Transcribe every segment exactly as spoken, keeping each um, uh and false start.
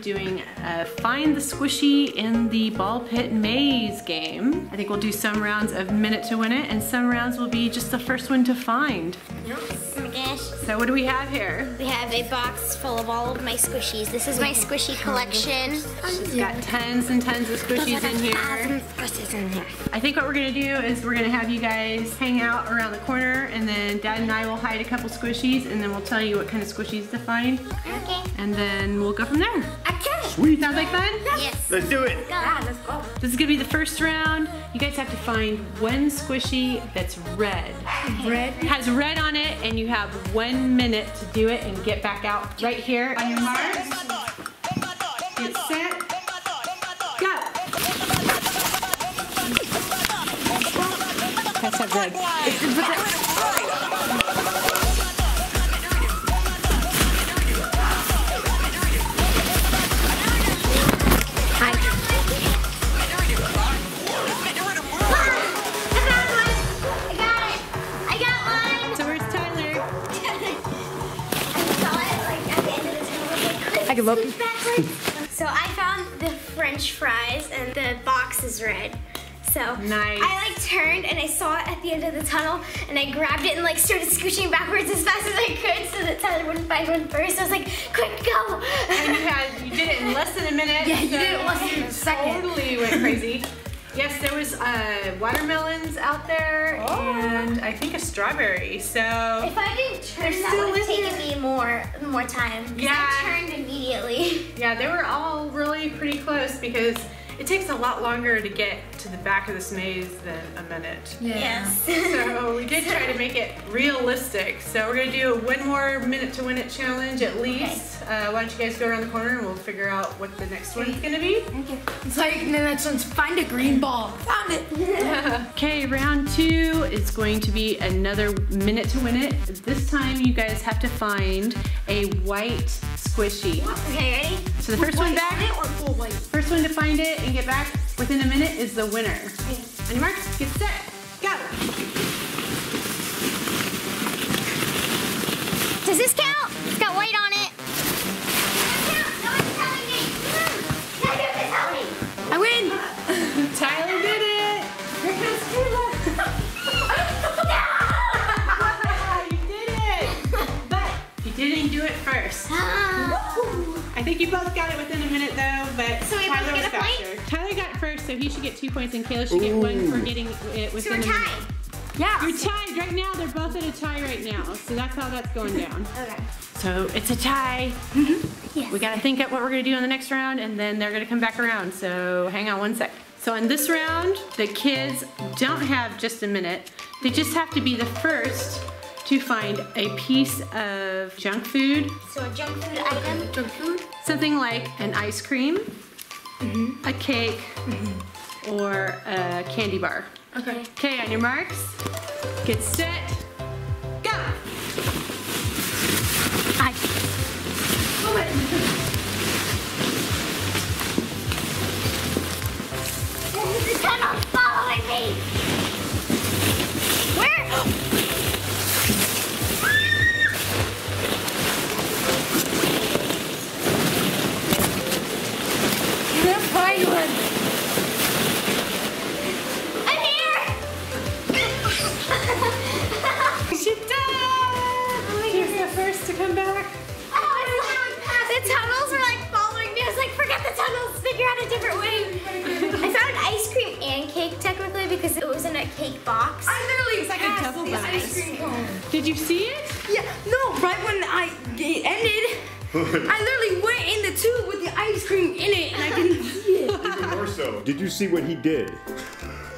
Doing a find the squishy in the ball pit maze game. I think we'll do some rounds of minute to win it and some rounds will be just the first one to find. Yes. Oh my gosh. So what do we have here? We have a box full of all of my squishies. This is my squishy collection. She's got tons and tons of squishies in here. Squishies in here. I think what we're gonna do is we're gonna have you guys hang out around the corner and then Dad and I will hide a couple squishies and then we'll tell you what kind of squishies to find. Okay. And then we'll go from there. Sweet. Sounds like fun? Yes. Let's do it. Let's go. Yeah, let's go. This is gonna be the first round. You guys have to find one squishy that's red. Red? Has red on it, and you have one minute to do it and get back out right here. On your mark. Get set. Go. That's not red. So I found the French fries and the box is red. So nice. I like turned and I saw it at the end of the tunnel and I grabbed it and like started scooching backwards as fast as I could so that Tyler wouldn't find one first. I was like, quick, go! And you had, you did it in less than a minute. Yeah, you so did it in less than a second. Totally went crazy. Yes, there was uh, watermelons out there, oh, and I think a strawberry. So if I didn't turn, that would have taken me more more time. Yeah, I turned immediately. Yeah, they were all really pretty close because it takes a lot longer to get to the back of this maze than a minute. Yeah. Yes. So we did try to make it realistic. So we're gonna do a one more minute to win it challenge at least. Okay. Uh, why don't you guys go around the corner and we'll figure out what the next one's going to be. Okay. It's like the next one's find a green ball. Found it! Yeah. Okay, round two is going to be another minute to win it. This time you guys have to find a white squishy. Okay, ready? So the first white, one back, or full white? First one to find it and get back within a minute is the winner. Okay. On your mark, get set, go! Does this count? It's got white on it. I win! Tyler did it! Here comes Kayla! You did it! But you didn't do it first. I think you both got it within a minute though, but so Tyler was faster. Point? Tyler got it first, so he should get two points and Kayla should Ooh. get one for getting it within so a minute. Yeah. You're tied right now. They're both at a tie right now. So that's how that's going down. Okay. So it's a tie. Mm-hmm. Yes. We got to think up what we're going to do on the next round and then they're going to come back around. So hang on one sec. So in this round, the kids don't have just a minute. They just have to be the first to find a piece of junk food. So a junk food item. Junk food. Something like an ice cream, mm-hmm. a cake, mm-hmm. or a candy bar. Okay. Okay, on your marks, get set, go! I. Oh my. This is the tunnel following me! Where? Ah! They're fine ones. She did! Oh, she's the first to come back. Oh, the tunnels were like following me. I was like, forget the tunnels, figure out a different way. I found ice cream and cake technically because it was in a cake box. I literally it's like a double the ice cream. Oh. Did you see it? Yeah. No, right when I it ended, I literally went in the tube with the ice cream in it, and I didn't see it. Even more so, did you see what he did?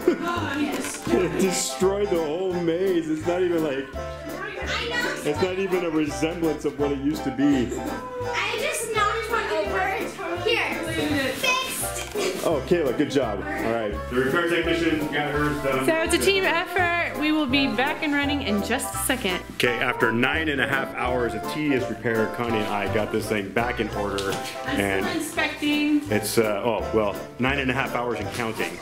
Oh, yes. It destroyed the whole maze. It's not even like, it's not even a resemblance of what it used to be. I just knocked one over. Here, fixed. Oh, Kayla, good job. All right. The repair technician got hers done. So it's a team effort. We will be back and running in just a second. Okay, after nine and a half hours of tedious repair, Connie and I got this thing back in order. I'm and still inspecting. It's, uh, oh, well, nine and a half hours and counting.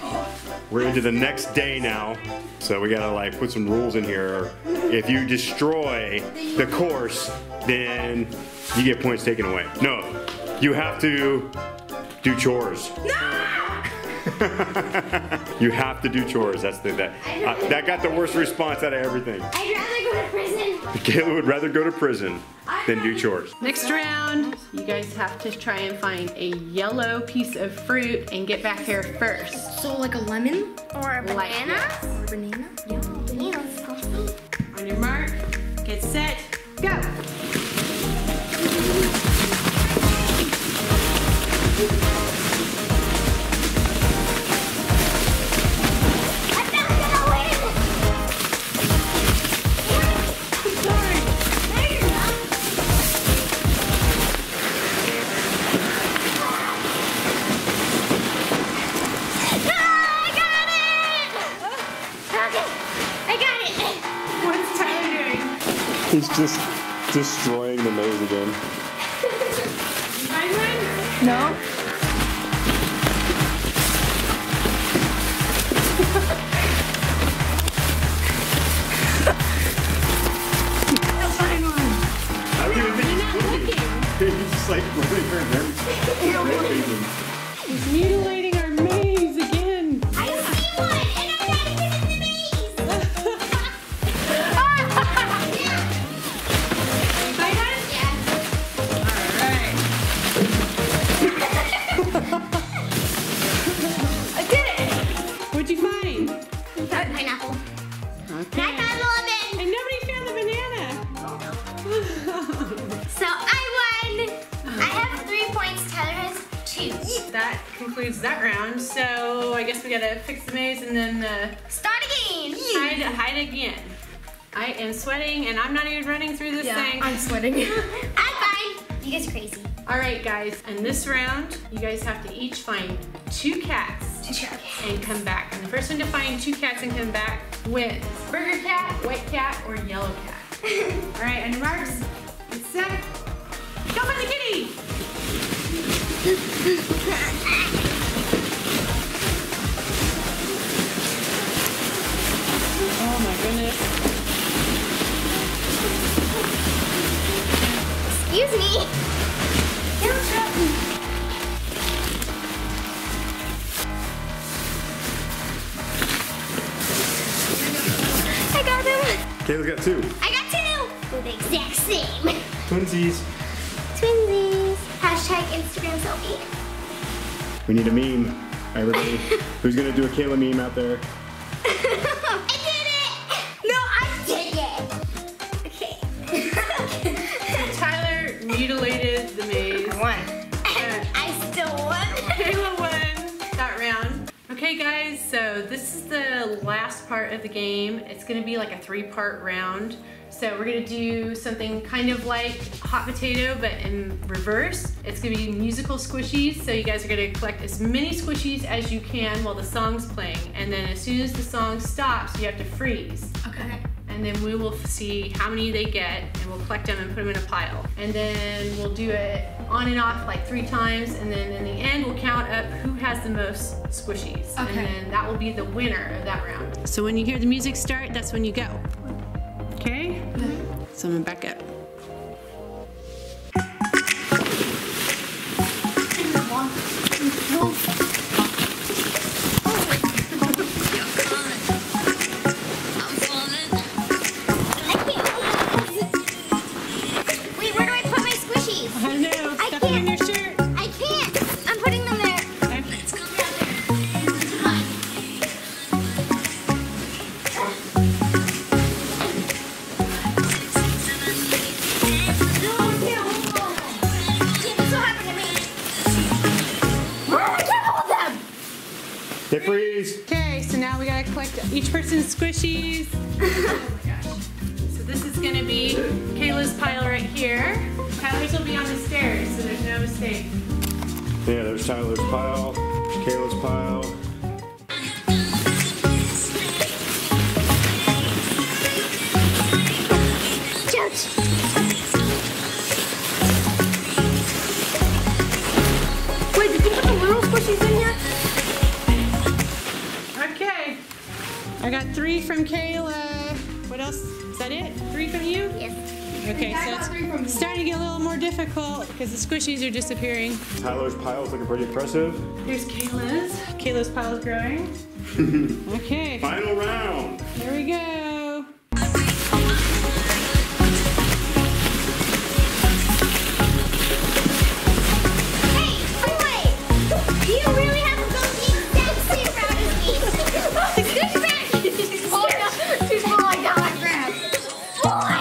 We're into the next day now, so we gotta like put some rules in here. If you destroy the course, then you get points taken away. No, you have to do chores. No! You have to do chores. That's the that uh, that got the worst response out of everything. I'd rather go to prison. Kayla would rather go to prison than do chores. Next round, you guys have to try and find a yellow piece of fruit and get back here first. So like a lemon or a like banana? Or a banana? Yeah. Banana. On your mark, get set, go. He's just destroying the maze again. You find one? No. I'll find one. I don't even think he's looking. He's just like running around. He's mutilating our maze again. I see one, and I'm not even in the maze. That concludes that round, so I guess we gotta fix the maze and then uh, start again. Hide, hide again. I am sweating and I'm not even running through this yeah, thing. I'm sweating. I'm fine. You guys are crazy. All right, guys. In this round, you guys have to each find two cats, two cats and come back. And the person to find two cats and come back wins. Burger cat, white cat, or yellow cat. All right, and marks, it's set. Go for the kitty. All Oh my goodness. Excuse me. Don't drop me. I got him. Kayla's got two. I got two. We're the exact same. Twinsies. Twinsies. Hashtag Instagram selfie. We need a meme, everybody. Who's gonna do a Kayla meme out there? I did it! No, I did it! Okay. So Tyler mutilated the maze. I won. Yeah. I still won. Kayla won that round. Okay guys, so this is the last part of the game. It's gonna be like a three-part round. So we're gonna do something kind of like hot potato, but in reverse. It's gonna be musical squishies. So you guys are gonna collect as many squishies as you can while the song's playing. And then as soon as the song stops, you have to freeze. Okay. And then we will see how many they get, and we'll collect them and put them in a pile. And then we'll do it on and off like three times, and then in the end we'll count up who has the most squishies. Okay. And then that will be the winner of that round. So when you hear the music start, that's when you go. Okay? Mm-hmm. So I'm gonna back up. Wait, where do I put my squishies? I don't know. I Stuff can't. Them in your shirt. I can't. I'm putting them there. Okay. Let's go grab freeze. Okay, so now we gotta collect each person's squishies. Oh my gosh. So this is gonna be Kayla's pile right here. Tyler's will be on the stairs, so there's no mistake. Yeah, there's Tyler's pile. Kayla's pile. George! Wait, did you put the little squishies in here? Okay. I got three from Kayla. What else? Is that it? Three from you? Yes. Okay, so it's starting to get a little more difficult because the squishies are disappearing. Tyler's pile is looking pretty impressive. Here's Kayla's. Kayla's pile is growing. Okay. Final round. Here we go. Hey, wait, wait. You really have to go the exact same route as me. Good friend. She's pulling out. She's pulling out my grab. Oh,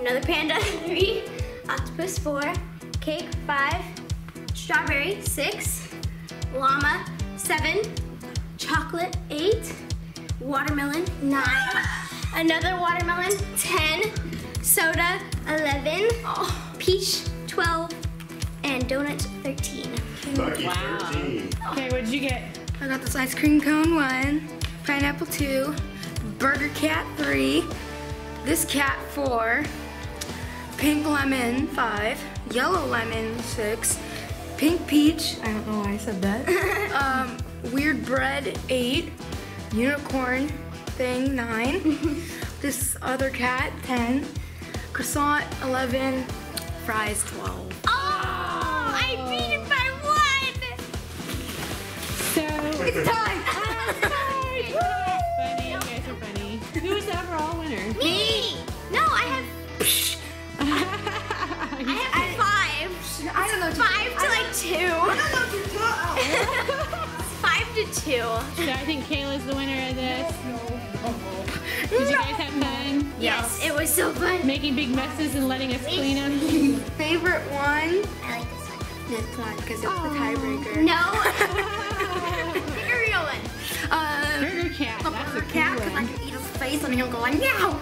another panda, three, octopus, four, cake, five, strawberry, six, llama, seven, chocolate, eight, watermelon, nine, another watermelon, ten, soda, eleven, peach, twelve, and donut, thirteen. Lucky wow. thirteen. Okay, what did you get? I got this ice cream cone, one, pineapple, two, burger cat, three, this cat, four, pink lemon, five, yellow lemon, six, pink peach, I don't know why I said that, um, weird bread, eight, unicorn thing, nine, this other cat, ten, croissant, eleven, fries, twelve. Oh, I beat it by one! So, it's time! It's time! Funny, you guys are funny. Who was the overall winner? Me! No, I have... I have five. I don't know. Five to like two. I don't know what you're talking about. Five to two. So I think Kayla's the winner of this. No, no, no. Did you guys have fun? Yes, yes, it was so fun. Making big messes and letting us clean them. Favorite one? I like this one. This one, because it's oh. the tiebreaker. No. Pick a real one. Um, burger cat. A that's burger a cat, because I can eat his face and he'll go like, meow.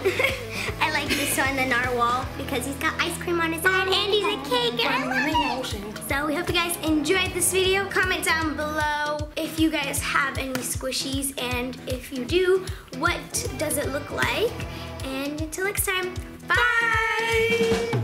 I like this one, the narwhal, because he's got ice cream on his head and he's a cake and I love it. So we hope you guys enjoyed this video. Comment down below if you guys have any squishies and if you do, what does it look like? And until next time, bye! Bye.